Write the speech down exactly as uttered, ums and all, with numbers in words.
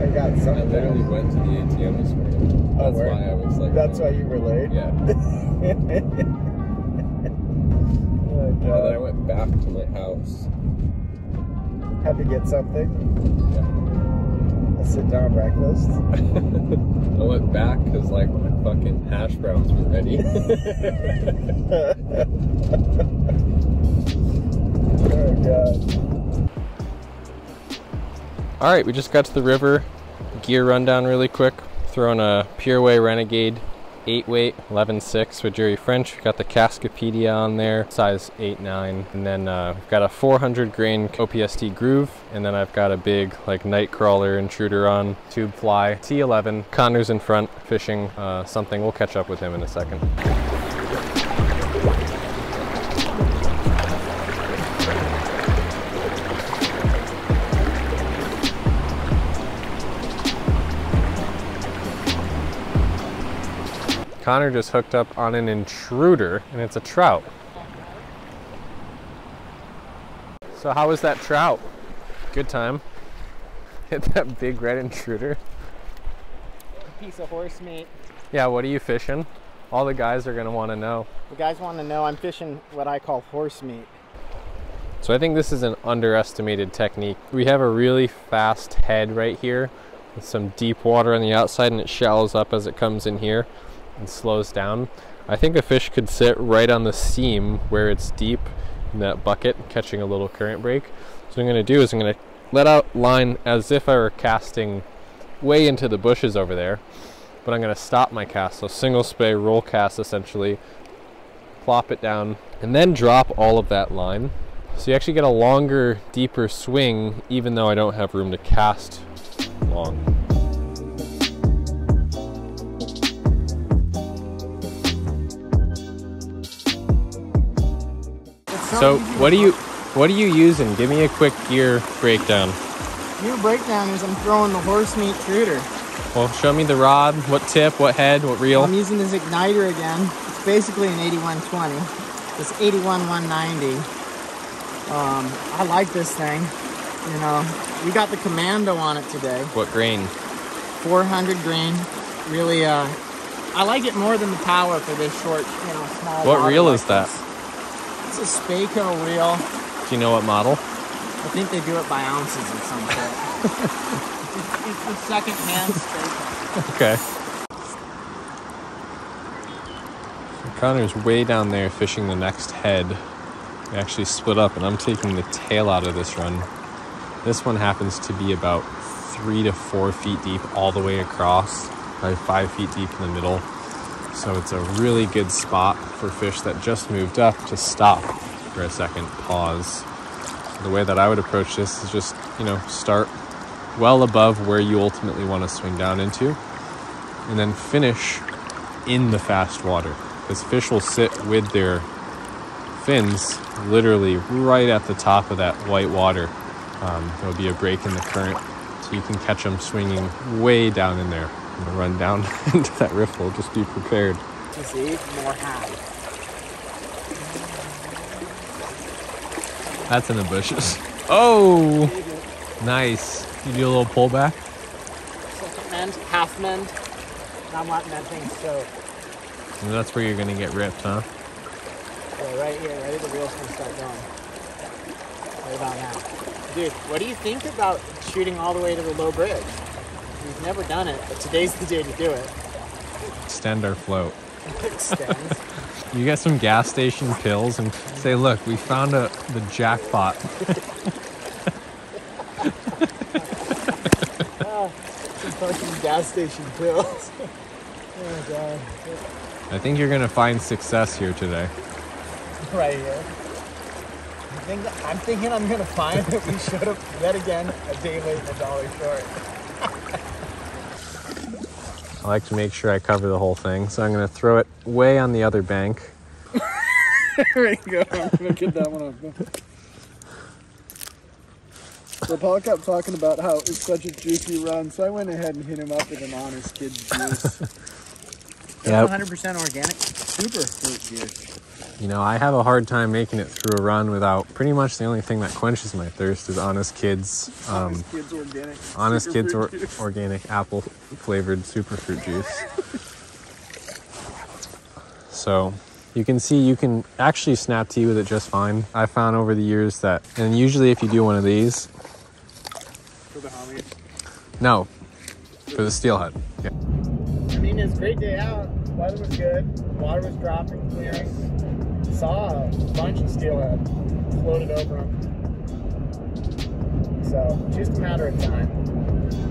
I got something. I literally down. went to the A T M this morning. That's oh, why I was like. That's why you were late? Yeah. And yeah, then I went back to my house. Had to get something? Yeah. A sit down breakfast? I went back because, like, my fucking hash browns were ready. Oh, God. All right, we just got to the river. Gear rundown really quick. Throwing a Pureway Renegade eight weight, eleven six with Jerry French. We got the Cascapedia on there, size eight nine. And then uh, we've got a four hundred grain O P S T groove. And then I've got a big like night crawler intruder on, tube fly, T eleven. Connor's in front fishing uh, something. We'll catch up with him in a second. Connor just hooked up on an intruder, and it's a trout. So how was that trout? Good time. Hit that big red intruder. A piece of horse meat. Yeah, what are you fishing? All the guys are gonna wanna know. The guys wanna know I'm fishing what I call horse meat. So I think this is an underestimated technique. We have a really fast head right here, with some deep water on the outside, and it shallows up as it comes in here and slows down. I think a fish could sit right on the seam where it's deep in that bucket, catching a little current break. So what I'm gonna do is I'm gonna let out line as if I were casting way into the bushes over there, but I'm gonna stop my cast. So single spay roll cast essentially, plop it down and then drop all of that line. So you actually get a longer, deeper swing, even though I don't have room to cast long. So what do you what do you use? And give me a quick gear breakdown. Gear breakdown is I'm throwing the horse meat intruder. Well, show me the rod. What tip? What head? What reel? I'm using this igniter again. It's basically an eighty-one twenty. This eighty-one one ninety. Um, I like this thing. You know, we got the commando on it today. What grain? four hundred grain. Really, uh, I like it more than the power for this short, you know, small. What reel is that? It's a Spaco reel. Do you know what model? I think they do it by ounces or something. it's, it's a second-hand Spaco. Okay. So Connor's way down there fishing the next head. We actually split up, and I'm taking the tail out of this run. This one happens to be about three to four feet deep all the way across, probably five feet deep in the middle. So it's a really good spot for fish that just moved up to stop for a second, pause. So the way that I would approach this is just, you know, start well above where you ultimately want to swing down into, and then finish in the fast water. Because fish will sit with their fins literally right at the top of that white water. Um, there'll be a break in the current, so you can catch them swinging way down in there. I'm gonna run down into that riffle, just be prepared. Just eight more high. That's in the bushes. Oh! Nice. You do a little pullback? Second mend, half mend. I'm letting that thing soak. And that's where you're gonna get ripped, huh? Yeah, right here, right at the reel's gonna start going. Right about now. Dude, what do you think about shooting all the way to the low bridge? We've never done it, but today's the day to do it. Extend our float. Extend. You get some gas station pills and say, look, we found a, the jackpot. Oh, some fucking gas station pills. Oh, God. I think you're going to find success here today. Right here. I think, I'm thinking I'm going to find that we showed up yet again a day late and a dollar short. I like to make sure I cover the whole thing, so I'm going to throw it way on the other bank. There you go. I'm going to get that one up. So Paul kept talking about how it's such a juicy run, so I went ahead and hit him up with an Honest Kid juice. It's yep. one hundred percent organic. super fruit gear. You know, I have a hard time making it through a run without pretty much the only thing that quenches my thirst is Honest Kids. Um, Honest Kids Organic. Honest Kids or juice. Organic apple flavored superfruit juice. So you can see you can actually snap tea with it just fine. I found over the years that, and usually if you do one of these. For the hominy? No, for the steelhead. Yeah. I mean, it's a great day out. Weather was good. Water was dropping, clearing. Saw a bunch of steelhead floated over them. So just a matter of time.